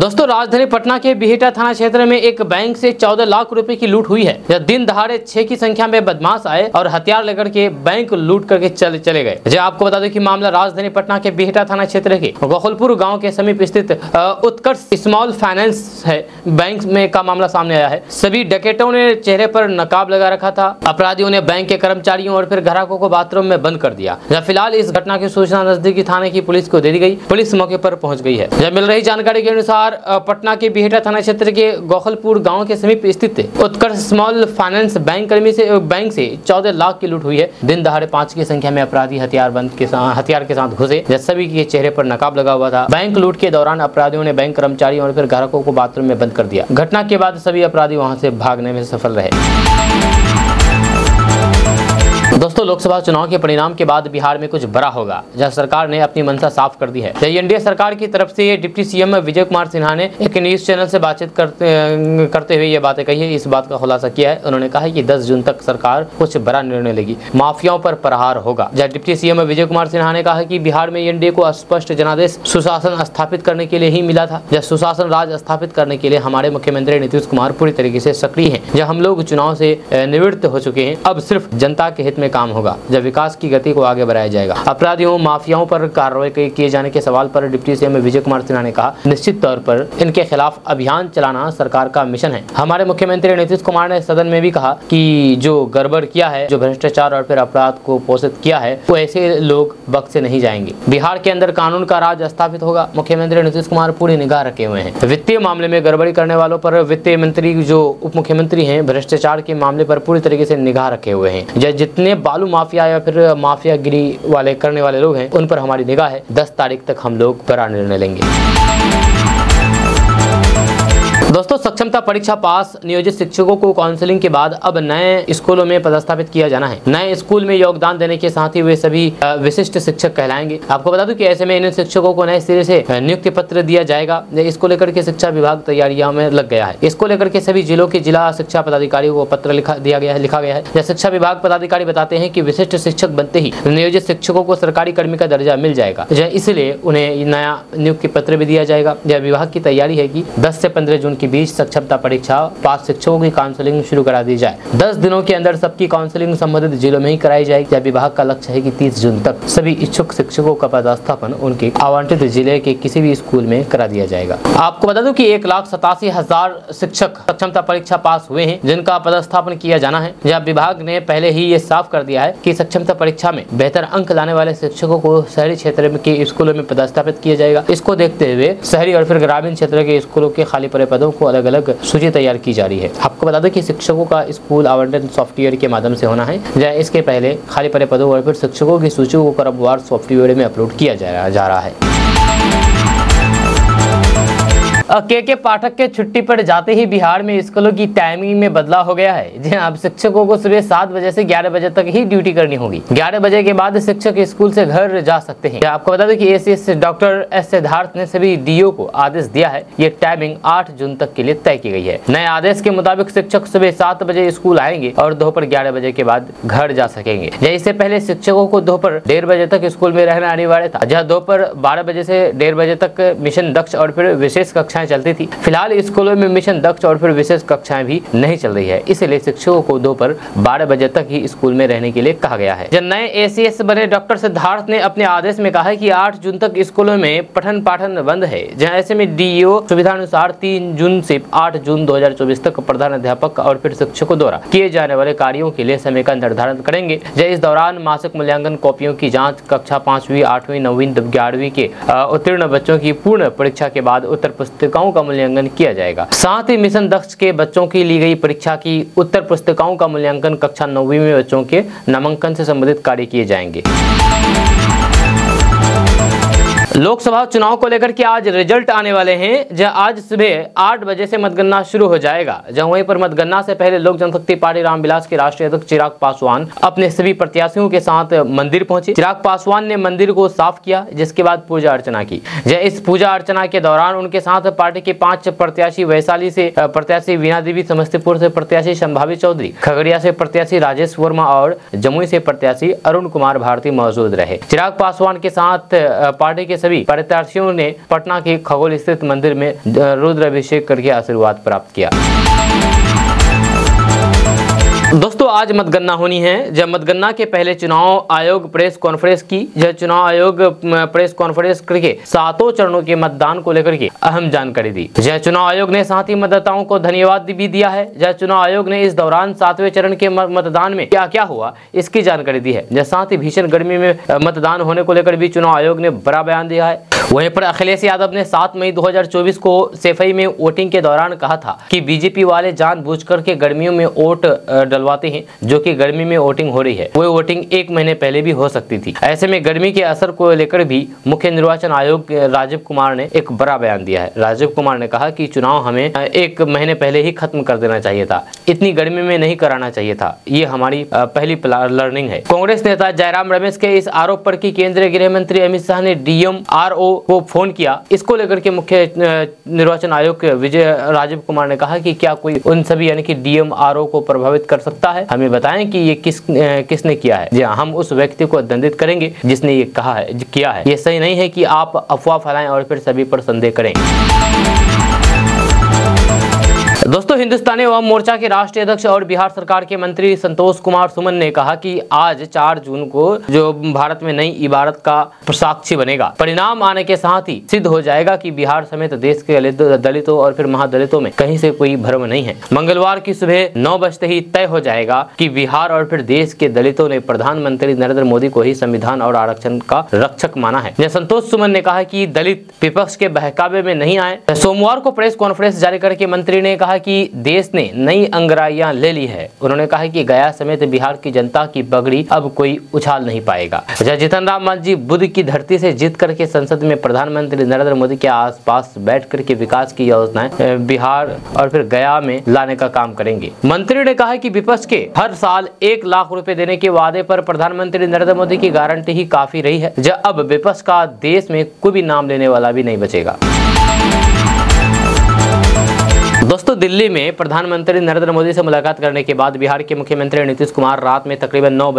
दोस्तों, राजधानी पटना के बिहटा थाना क्षेत्र में एक बैंक से 14 लाख रुपए की लूट हुई है। जब दिन दहाड़े 6 की संख्या में बदमाश आए और हथियार लेकर के बैंक लूट करके चले गए। जब आपको बता दूं कि मामला राजधानी पटना के बिहटा थाना क्षेत्र के गोखलपुर गांव के समीप स्थित उत्कर्ष स्मॉल फाइनेंस है बैंक में का मामला सामने आया है। सभी डकैतों ने चेहरे पर नकाब लगा रखा था। अपराधियों ने बैंक के कर्मचारियों और फिर ग्राहकों को बाथरूम में बंद कर दिया। जब फिलहाल इस घटना की सूचना नजदीकी थाने की पुलिस को दे दी गई। पुलिस मौके पर पहुंच गई है। जब मिल रही जानकारी के अनुसार पटना के बिहटा थाना क्षेत्र के गोखलपुर गांव के समीप स्थित उत्कर्ष स्मॉल फाइनेंस बैंक से 14 लाख की लूट हुई है। दिन दहाड़े 5 की संख्या में अपराधी हथियार के साथ घुसे। सभी के चेहरे पर नकाब लगा हुआ था। बैंक लूट के दौरान अपराधियों ने बैंक कर्मचारियों और फिर ग्राहकों को बाथरूम में बंद कर दिया। घटना के बाद सभी अपराधी वहां से भागने में सफल रहे। दोस्तों, लोकसभा चुनाव के परिणाम के बाद बिहार में कुछ बड़ा होगा। जहां सरकार ने अपनी मंशा साफ कर दी है। एनडीए सरकार की तरफ से डिप्टी सीएम विजय कुमार सिन्हा ने एक न्यूज चैनल से बातचीत करते हुए ये बातें कही है। इस बात का खुलासा किया है। उन्होंने कहा है कि 10 जून तक सरकार कुछ बड़ा निर्णय लेगी। माफियाओं पर प्रहार होगा। जहाँ डिप्टी सीएम विजय कुमार सिन्हा ने कहा कि बिहार में एनडीए को स्पष्ट जनादेश सुशासन स्थापित करने के लिए ही मिला था। जब सुशासन राज स्थापित करने के लिए हमारे मुख्यमंत्री नीतीश कुमार पूरी तरीके से सक्रिय है। जब हम लोग चुनाव से निवृत्त हो चुके हैं, अब सिर्फ जनता के हित में काम होगा। जब विकास की गति को आगे बढ़ाया जाएगा। अपराधियों माफियाओं पर कार्रवाई किए जाने के सवाल पर डिप्टी सीएम विजय कुमार सिन्हा ने कहा, निश्चित तौर पर इनके खिलाफ अभियान चलाना सरकार का मिशन है। हमारे मुख्यमंत्री नीतीश कुमार ने सदन में भी कहा कि जो गड़बड़ किया है, जो भ्रष्टाचार और फिर अपराध को पोषित किया है, वो ऐसे लोग बख्शे नहीं जाएंगे। बिहार के अंदर कानून का राज स्थापित होगा। मुख्यमंत्री नीतीश कुमार पूरी निगाह रखे हुए हैं। वित्तीय मामले में गड़बड़ी करने वालों पर वित्त मंत्री जो उप मुख्यमंत्री है, भ्रष्टाचार के मामले पर पूरी तरीके से निगाह रखे हुए हैं। जितने बालू माफिया या फिर माफियागिरी वाले करने वाले लोग हैं, उन पर हमारी निगाह है। 10 तारीख तक हम लोग बड़ा निर्णय लेंगे। दोस्तों, सक्षमता परीक्षा पास नियोजित शिक्षकों को काउंसलिंग के बाद अब नए स्कूलों में पदस्थापित किया जाना है। नए स्कूल में योगदान देने के साथ ही वे सभी विशिष्ट शिक्षक कहलाएंगे। आपको बता दूं कि ऐसे में इन शिक्षकों को नए सिरे से नियुक्ति पत्र दिया जाएगा। इसको लेकर के शिक्षा विभाग तैयारियों में लग गया है। इसको लेकर के सभी जिलों के जिला शिक्षा पदाधिकारी को पत्र लिखा गया है। या शिक्षा विभाग पदाधिकारी बताते हैं कि विशिष्ट शिक्षक बनते ही नियोजित शिक्षकों को सरकारी कर्मी का दर्जा मिल जाएगा। इसलिए उन्हें नया नियुक्ति पत्र भी दिया जाएगा। यह विभाग की तैयारी है कि 10 से 15 जून के बीच सक्षमता परीक्षा पास शिक्षकों की काउंसलिंग शुरू करा दी जाए। 10 दिनों के अंदर सबकी काउंसलिंग संबंधित जिलों में ही कराई जाएगी। यह विभाग का लक्ष्य है कि 30 जून तक सभी इच्छुक शिक्षकों का पदस्थापन उनके आवंटित जिले के किसी भी स्कूल में करा दिया जाएगा। आपको बता दूं कि 1,87,000 शिक्षक सक्षमता परीक्षा पास हुए हैं, जिनका पदस्थापन किया जाना है। यह विभाग ने पहले ही ये साफ कर दिया है कि सक्षमता परीक्षा में बेहतर अंक लाने वाले शिक्षकों को शहरी क्षेत्र के स्कूलों में पदस्थापित किया जाएगा। इसको देखते हुए शहरी और फिर ग्रामीण क्षेत्र के स्कूलों के खाली पड़े पदों को अलग अलग सूची तैयार की जा रही है। आपको बता दें कि शिक्षकों का स्कूल आवंटन सॉफ्टवेयर के माध्यम से होना है। जहाँ इसके पहले खाली पड़े पदों और फिर शिक्षकों की सूची को क्रमवार सॉफ्टवेयर में अपलोड किया जा रहा है। के पाठक के छुट्टी पर जाते ही बिहार में स्कूलों की टाइमिंग में बदलाव हो गया है। जी हाँ, अब शिक्षकों को सुबह 7 बजे से 11 बजे तक ही ड्यूटी करनी होगी। 11 बजे के बाद शिक्षक स्कूल से घर जा सकते हैं। आपको बता दें कि एसीएस डॉक्टर एस सिद्धार्थ ने सभी डीओ को आदेश दिया है। ये टाइमिंग 8 जून तक के लिए तय की गई है। नए आदेश के मुताबिक शिक्षक सुबह 7 बजे स्कूल आएंगे और दोपहर 11 बजे के बाद घर जा सकेंगे। जहाँ इससे पहले शिक्षकों को दोपहर 1:30 बजे तक स्कूल में रहना अनिवार्य था। जहाँ दोपहर 12 बजे से 1:30 बजे तक मिशन दक्ष और फिर विशेष कक्षाएं चलती थी। फिलहाल स्कूलों में मिशन दक्ष और फिर विशेष कक्षाएं भी नहीं चल रही है, इसलिए शिक्षकों को दोपहर 12 बजे तक ही स्कूल में रहने के लिए कहा गया है। जब नए एसीएस बने डॉक्टर सिद्धार्थ ने अपने आदेश में कहा है कि 8 जून तक स्कूलों में पठन पाठन बंद है। जहाँ ऐसे में डीओ सुविधा अनुसार 3 जून से 8 जून 2024 तक प्रधान अध्यापक और फिर शिक्षकों द्वारा किए जाने वाले कार्यों के लिए समय का निर्धारण करेंगे। जहाँ इस दौरान मासिक मूल्यांकन कॉपियों की जाँच कक्षा 5वीं 8वीं 9वीं 11वीं के उत्तीर्ण बच्चों की पूर्ण परीक्षा के बाद उत्तर पुस्तिकाओं का मूल्यांकन किया जाएगा। साथ ही मिशन दक्ष के बच्चों की ली गई परीक्षा की उत्तर पुस्तिकाओं का मूल्यांकन कक्षा 9वीं में बच्चों के नामांकन से संबंधित कार्य किए जाएंगे। लोकसभा चुनाव को लेकर के आज रिजल्ट आने वाले हैं। जहां आज सुबह 8 बजे से मतगणना शुरू हो जाएगा। जहां वहीं पर मतगणना से पहले लोक जनशक्ति पार्टी रामविलास के राष्ट्रीय अध्यक्ष चिराग पासवान अपने सभी प्रत्याशियों के साथ मंदिर पहुंचे। चिराग पासवान ने मंदिर को साफ किया, जिसके बाद पूजा अर्चना की। जहां इस पूजा अर्चना के दौरान उनके साथ पार्टी के 5 प्रत्याशी, वैशाली से प्रत्याशी वीणा देवी, समस्तीपुर से प्रत्याशी सम्भावी चौधरी, खगड़िया से प्रत्याशी राजेश वर्मा और जमुई से प्रत्याशी अरुण कुमार भारती मौजूद रहे। चिराग पासवान के साथ पार्टी के सभी प्रत्याशियों ने पटना के खगोल स्थित मंदिर में रुद्राभिषेक करके आशीर्वाद प्राप्त किया। दोस्तों, आज मतगणना होनी है। जब मतगणना के पहले चुनाव आयोग प्रेस कॉन्फ्रेंस की। जब चुनाव आयोग प्रेस कॉन्फ्रेंस करके 7 चरणों के मतदान को लेकर के अहम जानकारी दी। जब चुनाव आयोग ने साथ ही मतदाताओं को धन्यवाद भी दिया है। जब चुनाव आयोग ने इस दौरान 7वें चरण के मतदान में क्या क्या हुआ इसकी जानकारी दी है। जब साथ ही भीषण गर्मी में मतदान होने को लेकर भी चुनाव आयोग ने बड़ा बयान दिया है। वहीं पर अखिलेश यादव ने 7 मई 2024 को सैफई में वोटिंग के दौरान कहा था कि बीजेपी वाले जानबूझकर के गर्मियों में वोट डलवाते हैं, जो कि गर्मी में वोटिंग हो रही है। वो वोटिंग 1 महीने पहले भी हो सकती थी। ऐसे में गर्मी के असर को लेकर भी मुख्य निर्वाचन आयोग राजीव कुमार ने एक बड़ा बयान दिया है। राजीव कुमार ने कहा कि चुनाव हमें 1 महीने पहले ही खत्म कर देना चाहिए था, इतनी गर्मी में नहीं कराना चाहिए था। ये हमारी पहली लर्निंग है। कांग्रेस नेता जयराम रमेश के इस आरोप पर कि केंद्रीय गृह मंत्री अमित शाह ने DMRO को फोन किया, इसको लेकर के मुख्य निर्वाचन आयोग के विजय राजीव कुमार ने कहा कि क्या कोई उन सभी यानी कि DMRO को प्रभावित कर सकता है? हमें बताएं कि ये किसने किया है। जी हां, हम उस व्यक्ति को दंडित करेंगे जिसने ये कहा है किया है। ये सही नहीं है कि आप अफवाह फैलाएं और फिर सभी पर संदेह करें। दोस्तों, हिंदुस्तानी अवाम मोर्चा के राष्ट्रीय अध्यक्ष और बिहार सरकार के मंत्री संतोष कुमार सुमन ने कहा कि आज 4 जून को जो भारत में नई इबारत का साक्षी बनेगा, परिणाम आने के साथ ही सिद्ध हो जाएगा कि बिहार समेत देश के दलितों और फिर महादलितों में कहीं से कोई भ्रम नहीं है। मंगलवार की सुबह 9 बजते ही तय हो जाएगा कि बिहार और फिर देश के दलितों ने प्रधानमंत्री नरेंद्र मोदी को ही संविधान और आरक्षण का रक्षक माना है। यह संतोष सुमन ने कहा कि दलित विपक्ष के बहकावे में नहीं आए। सोमवार को प्रेस कॉन्फ्रेंस जारी करके मंत्री ने कहा कि देश ने नई अंगड़ाइयां ले ली है। उन्होंने कहा कि गया समेत बिहार की जनता की पगड़ी अब कोई उछाल नहीं पाएगा। जीतन राम मांझी बुद्ध की धरती से जीत करके संसद में प्रधानमंत्री नरेंद्र मोदी के आसपास बैठ करके विकास की योजनाएं बिहार और फिर गया में लाने का काम करेंगे। मंत्री ने कहा कि विपक्ष के हर साल 1 लाख रुपए देने के वादे पर प्रधानमंत्री नरेंद्र मोदी की गारंटी ही काफी रही है। जब अब विपक्ष का देश में कोई भी नाम लेने वाला भी नहीं बचेगा। दोस्तों, दिल्ली में प्रधानमंत्री नरेंद्र मोदी से मुलाकात करने के बाद बिहार के मुख्यमंत्री नीतीश कुमार रात में तकरीबन 9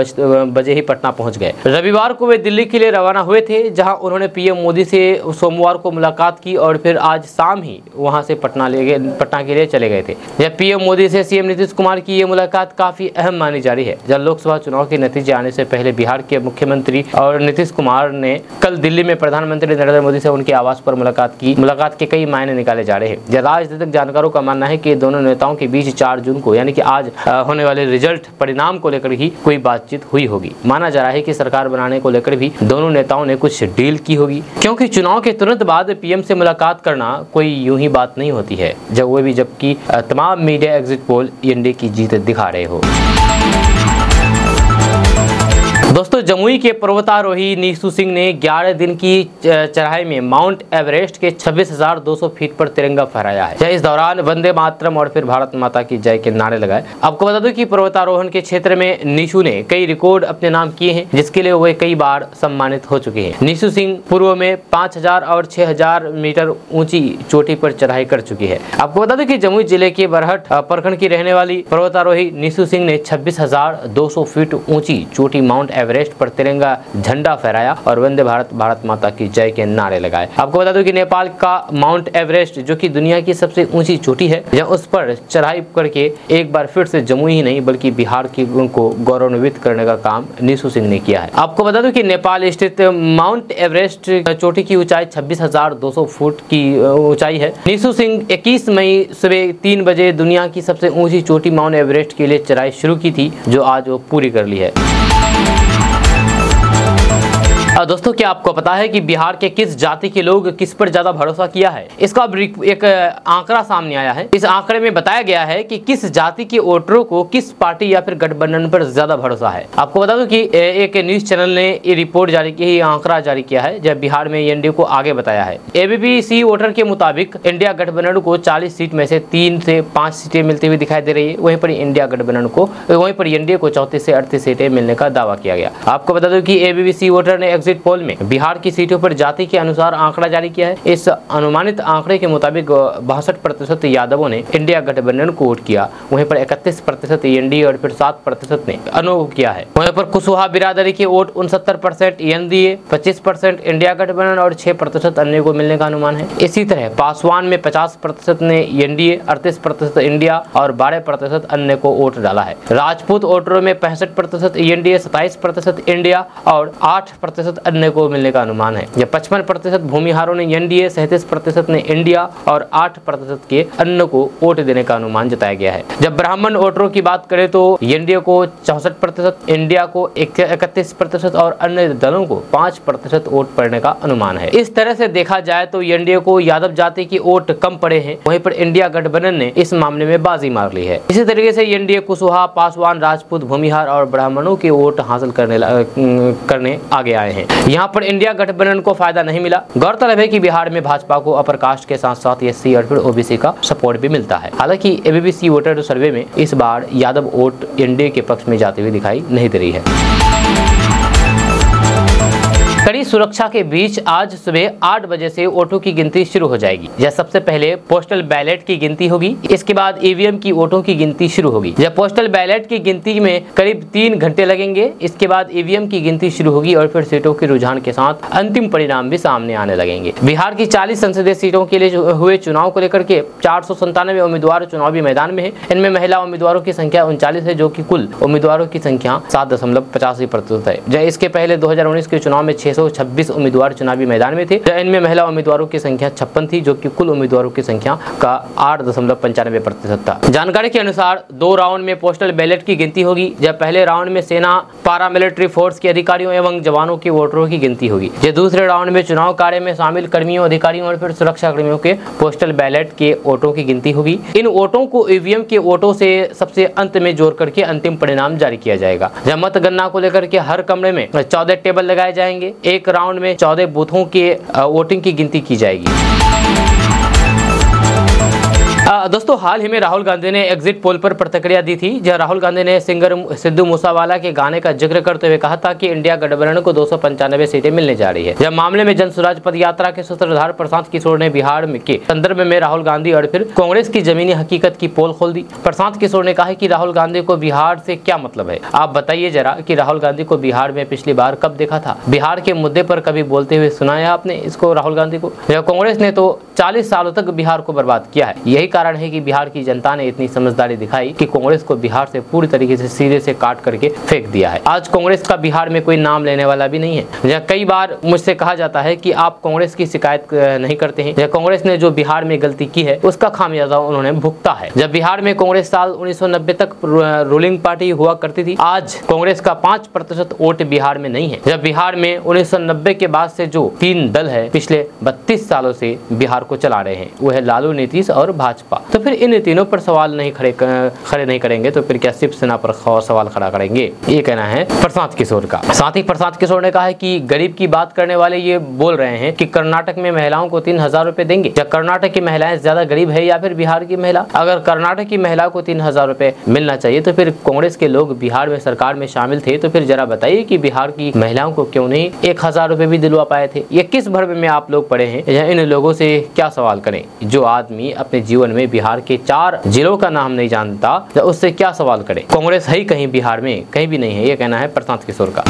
बजे ही पटना पहुंच गए। रविवार को वे दिल्ली के लिए रवाना हुए थे, जहां उन्होंने पीएम मोदी से सोमवार को मुलाकात की और फिर आज शाम ही वहां से पटना के लिए चले गए थे। जब पीएम मोदी से सीएम नीतीश कुमार की ये मुलाकात काफी अहम मानी जा रही है। जब लोकसभा चुनाव के नतीजे आने से पहले बिहार के मुख्यमंत्री और नीतीश कुमार ने कल दिल्ली में प्रधानमंत्री नरेंद्र मोदी से उनके आवास पर मुलाकात की। मुलाकात के कई मायने निकाले जा रहे हैं। जब राजनीतिक जानकारों का मानना है कि दोनों नेताओं के बीच 4 जून को यानी कि आज होने वाले रिजल्ट परिणाम को लेकर ही कोई बातचीत हुई होगी। माना जा रहा है कि सरकार बनाने को लेकर भी दोनों नेताओं ने कुछ डील की होगी, क्योंकि चुनाव के तुरंत बाद पीएम से मुलाकात करना कोई यूं ही बात नहीं होती है। जबकि तमाम मीडिया एग्जिट पोल एनडीए की जीत दिखा रहे हो। दोस्तों, जमुई के पर्वतारोही निशु सिंह ने 11 दिन की चढ़ाई में माउंट एवरेस्ट के 26,200 फीट पर तिरंगा फहराया है। इस दौरान वंदे मातरम और फिर भारत माता की जय के नारे लगाए। आपको बता दूं कि पर्वतारोहण के क्षेत्र में निशु ने कई रिकॉर्ड अपने नाम किए हैं, जिसके लिए वे कई बार सम्मानित हो चुके हैं। निशु सिंह पूर्व में 5,000 और 6,000 मीटर ऊंची चोटी पर चढ़ाई कर चुकी है। आपको बता दूं कि जमुई जिले के बरहट प्रखंड की रहने वाली पर्वतारोही निशु सिंह ने 26,200 फीट ऊंची चोटी माउंट एवरेस्ट पर तिरंगा झंडा फहराया और वंदे भारत भारत माता की जय के नारे लगाए। आपको बता दूं कि नेपाल का माउंट एवरेस्ट, जो कि दुनिया की सबसे ऊंची चोटी है, जहां उस पर चढ़ाई करके एक बार फिर से जमुई ही नहीं बल्कि बिहार की को गौरवान्वित करने का काम निशु सिंह ने किया है। आपको बता दूं कि नेपाल स्थित माउंट एवरेस्ट चोटी की ऊंचाई 26,200 फुट की ऊंचाई है। निशु सिंह 21 मई सुबह 3 बजे दुनिया की सबसे ऊंची चोटी माउंट एवरेस्ट के लिए चढ़ाई शुरू की थी, जो आज वो पूरी कर ली है। दोस्तों, क्या आपको पता है कि बिहार के किस जाति के लोग किस पर ज्यादा भरोसा किया है? इसका अब एक आंकड़ा सामने आया है। इस आंकड़े में बताया गया है कि किस जाति के वोटरों को किस पार्टी या फिर गठबंधन पर ज्यादा भरोसा है। आपको बता दूं कि एक न्यूज चैनल ने ये रिपोर्ट जारी की है, आंकड़ा जारी किया है, जब बिहार में एनडीए को आगे बताया है। एबीपीसी वोटर के मुताबिक इंडिया गठबंधन को 40 सीट में से 3 से 5 सीटें मिलती हुई दिखाई दे रही है। वहीं पर एनडीए को 34 से 38 सीटें मिलने का दावा किया गया। आपको बता दूं कि एबीपीसी वोटर ने एग्जिट पोल में बिहार की सीटों पर जाति के अनुसार आंकड़ा जारी किया है। इस अनुमानित आंकड़े के मुताबिक 62% यादवों ने इंडिया गठबंधन को वोट किया, वहीं पर 31% एनडीए और फिर 7% ने अनो किया है। वहीं पर कुशवाहा बिरादरी के वोट 69% एनडीए, 25% इंडिया गठबंधन और 6% अन्य को मिलने का अनुमान है। इसी तरह पासवान में 50% ने एनडीए, 38% इंडिया और 12% अन्य को वोट डाला है। राजपूत वोटरों में 65% एनडीए, 27% इंडिया और 8% अन्य को मिलने का अनुमान है। जब 55% भूमिहारों ने एनडीए, 37% ने इंडिया और 8% के अन्य को वोट देने का अनुमान जताया गया है। जब ब्राह्मण वोटरों की बात करें तो एनडीए को 64%, इंडिया को 31% और अन्य दलों को 5% वोट पड़ने का अनुमान है। इस तरह से देखा जाए तो एनडीए को यादव जाति के वोट कम पड़े हैं, वहीं पर इंडिया गठबंधन ने इस मामले में बाजी मार ली है। इसी तरीके से एनडीए कुशवाहा, पासवान, राजपूत, भूमिहार और ब्राह्मणों के वोट हासिल करने आगे आए हैं। यहाँ पर इंडिया गठबंधन को फायदा नहीं मिला। गौरतलब है कि बिहार में भाजपा को अपर कास्ट के साथ साथ एससी और फिर ओबीसी का सपोर्ट भी मिलता है। हालांकि एबीपीसी वोटर सर्वे में इस बार यादव वोट एनडीए के पक्ष में जाते हुए दिखाई नहीं दे रही है। कड़ी सुरक्षा के बीच आज सुबह 8 बजे से वोटों की गिनती शुरू हो जाएगी। यह सबसे पहले पोस्टल बैलेट की गिनती होगी, इसके बाद ईवीएम की वोटों की गिनती शुरू होगी। जब पोस्टल बैलेट की गिनती में करीब 3 घंटे लगेंगे, इसके बाद ईवीएम की गिनती शुरू होगी और फिर सीटों के रुझान के साथ अंतिम परिणाम भी सामने आने लगेंगे। बिहार की 40 संसदीय सीटों के लिए हुए चुनाव को लेकर के 497 उम्मीदवार चुनावी मैदान में है। इनमें महिला उम्मीदवारों की संख्या 39 है, जो की कुल उम्मीदवारों की संख्या 7.85% है। इसके पहले 2019 के चुनाव में 626 उम्मीदवार चुनावी मैदान में थे। इनमें महिला उम्मीदवारों की संख्या 56 थी, जो कि कुल उम्मीदवारों की संख्या का 8.95% था। जानकारी के अनुसार 2 राउंड में पोस्टल बैलेट की गिनती होगी। जब पहले राउंड में सेना, पारा मिलिट्री फोर्स के अधिकारियों एवं जवानों के वोटरों की गिनती होगी। जब दूसरे राउंड में चुनाव कार्य में शामिल कर्मियों, अधिकारियों और फिर सुरक्षा कर्मियों के पोस्टल बैलेट के वोटों की गिनती होगी। इन वोटों को ईवीएम के वोटों से सबसे अंत में जोड़ करके अंतिम परिणाम जारी किया जाएगा। जब मतगणना को लेकर के हर कमरे में 14 टेबल लगाए जाएंगे। एक राउंड में 14 बूथों के वोटिंग की गिनती की जाएगी। दोस्तों, हाल ही में राहुल गांधी ने एग्जिट पोल पर प्रतिक्रिया दी थी, जहां राहुल गांधी ने सिंगर सिद्धू मूसावाला के गाने का जिक्र करते हुए कहा था कि इंडिया गठबंधन को 295 सीटें मिलने जा रही है। जब मामले में जन स्वराज पदयात्रा के सूत्रधार प्रशांत किशोर ने बिहार के संदर्भ में राहुल गांधी और फिर कांग्रेस की जमीनी हकीकत की पोल खोल दी। प्रशांत किशोर ने कहा कि राहुल गांधी को बिहार से क्या मतलब है? आप बताइए जरा कि राहुल गांधी को बिहार में पिछली बार कब देखा था? बिहार के मुद्दे पर कभी बोलते हुए सुनाया आपने इसको राहुल गांधी को? कांग्रेस ने तो 40 सालों तक बिहार को बर्बाद किया है। यही कारण है कि बिहार की जनता ने इतनी समझदारी दिखाई कि कांग्रेस को बिहार से पूरी तरीके से सीधे से काट करके फेंक दिया है। आज कांग्रेस का बिहार में कोई नाम लेने वाला भी नहीं है। जहाँ कई बार मुझसे कहा जाता है कि आप कांग्रेस की शिकायत नहीं करते हैं, जहाँ कांग्रेस ने जो बिहार में गलती की है उसका खामियाजा उन्होंने भुगता है। जब बिहार में कांग्रेस साल 1990 तक रूलिंग पार्टी हुआ करती थी, आज कांग्रेस का 5% वोट बिहार में नहीं है। जब बिहार में 1990 के बाद से जो 3 दल है पिछले 32 सालों से बिहार को चला रहे हैं, वो है लालू, नीतीश और भाजपा। तो फिर इन तीनों पर सवाल नहीं खड़े नहीं करेंगे तो फिर क्या शिवसेना पर सवाल खड़ा करेंगे, ये कहना है प्रशांत किशोर का। साथ ही प्रशांत किशोर ने कहा है कि गरीब की बात करने वाले ये बोल रहे हैं कि कर्नाटक में महिलाओं को 3,000 रुपए देंगे, क्या कर्नाटक की महिलाएं ज्यादा गरीब है या फिर बिहार की महिला? अगर कर्नाटक की महिला को 3,000 रुपए मिलना चाहिए तो फिर कांग्रेस के लोग बिहार में सरकार में शामिल थे, तो फिर जरा बताइए कि बिहार की महिलाओं को क्यों नहीं 1,000 रुपए भी दिलवा पाए थे? ये किस भ्रम में आप लोग पड़े हैं? इन लोगों से क्या सवाल करें? जो आदमी अपने जीवन में बिहार के 4 जिलों का नाम नहीं जानता उससे क्या सवाल करे? कांग्रेस है कहीं बिहार में? कहीं भी नहीं है, ये कहना है प्रशांत किशोर का।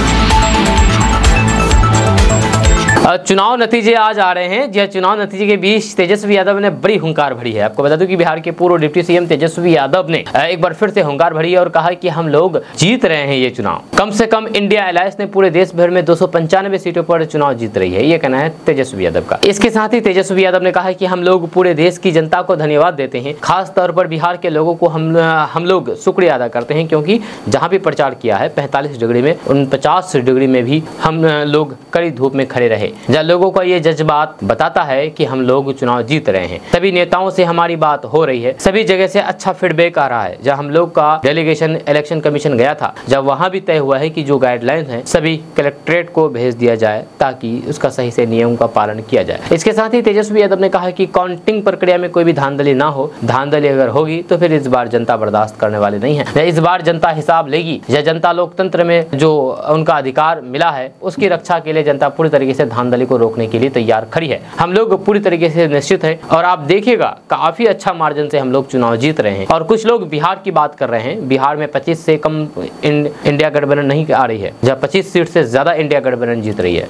चुनाव नतीजे आज आ रहे हैं। जी चुनाव नतीजे के बीच तेजस्वी यादव ने बड़ी हुंकार भरी है। आपको बता दूं कि बिहार के पूर्व डिप्टी सीएम तेजस्वी यादव ने एक बार फिर से हुंकार भरी है और कहा कि हम लोग जीत रहे हैं ये चुनाव। कम से कम इंडिया अलायंस ने पूरे देश भर में 295 सीटों पर चुनाव जीत रही है, ये कहना है तेजस्वी यादव का। इसके साथ ही तेजस्वी यादव ने कहा कि हम लोग पूरे देश की जनता को धन्यवाद देते हैं, खास तौर पर बिहार के लोगों को हम लोग शुक्रिया अदा करते हैं, क्योंकि जहाँ भी प्रचार किया है 45 डिग्री में 49 डिग्री में भी हम लोग कड़ी धूप में खड़े रहे, जहाँ लोगों का ये जज्बात बताता है कि हम लोग चुनाव जीत रहे हैं। सभी नेताओं से हमारी बात हो रही है, सभी जगह से अच्छा फीडबैक आ रहा है। जहाँ हम लोग का डेलीगेशन इलेक्शन कमीशन गया था, जब वहाँ भी तय हुआ है कि जो गाइडलाइंस हैं सभी कलेक्ट्रेट को भेज दिया जाए ताकि उसका सही से नियम का पालन किया जाए। इसके साथ ही तेजस्वी यादव ने कहा कि काउंटिंग प्रक्रिया में कोई भी धांधली ना हो, धांधली अगर होगी तो फिर इस बार जनता बर्दाश्त करने वाली नहीं है, इस बार जनता हिसाब लेगी। या जनता लोकतंत्र में जो उनका अधिकार मिला है उसकी रक्षा के लिए जनता पूरी तरीके से धांधली को रोकने के लिए तैयार खड़ी है। हम लोग पूरी तरीके से निश्चित हैं और आप देखिएगा काफी अच्छा मार्जिन से हम लोग चुनाव जीत रहे हैं। और कुछ लोग बिहार की बात कर रहे हैं, बिहार में 25 से कम इंडिया गठबंधन नहीं आ रही है, जहाँ 25 सीट से ज्यादा इंडिया गठबंधन जीत रही है।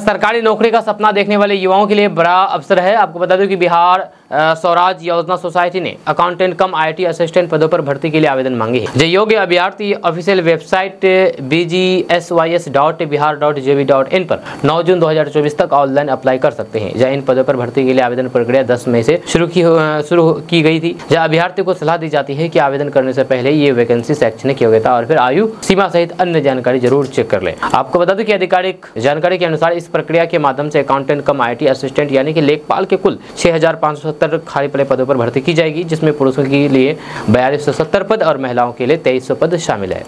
सरकारी नौकरी का सपना देखने वाले युवाओं के लिए बड़ा अवसर है। आपको बता दूं कि बिहार स्वराज योजना सोसाइटी ने अकाउंटेंट कम आईटी असिस्टेंट पदों पर भर्ती के लिए आवेदन मांगे हैं। जो योग्य अभ्यर्थी ऑफिशियल वेबसाइट bgsys.bihar.gov.in पर 9 जून 2024 तक ऑनलाइन अप्लाई कर सकते हैं। जहाँ इन पदों पर भर्ती के लिए आवेदन प्रक्रिया 10 मई से शुरू की गई थी। जहाँ अभ्यर्थी को सलाह दी जाती है कि आवेदन करने से पहले ये वैकेंसी, शैक्षणिक योग्यता और फिर आयु सीमा सहित अन्य जानकारी जरूर चेक कर लें। आपको बता दूं कि आधिकारिक जानकारी के अनुसार इस प्रक्रिया के माध्यम से अकाउंटेंट कम आईटी असिस्टेंट यानी कि लेखपाल के कुल 6,570 खाली पड़े पदों पर भर्ती की जाएगी, जिसमें पुरुषों के लिए 4,270 पद और महिलाओं के लिए 2,300 पद शामिल है।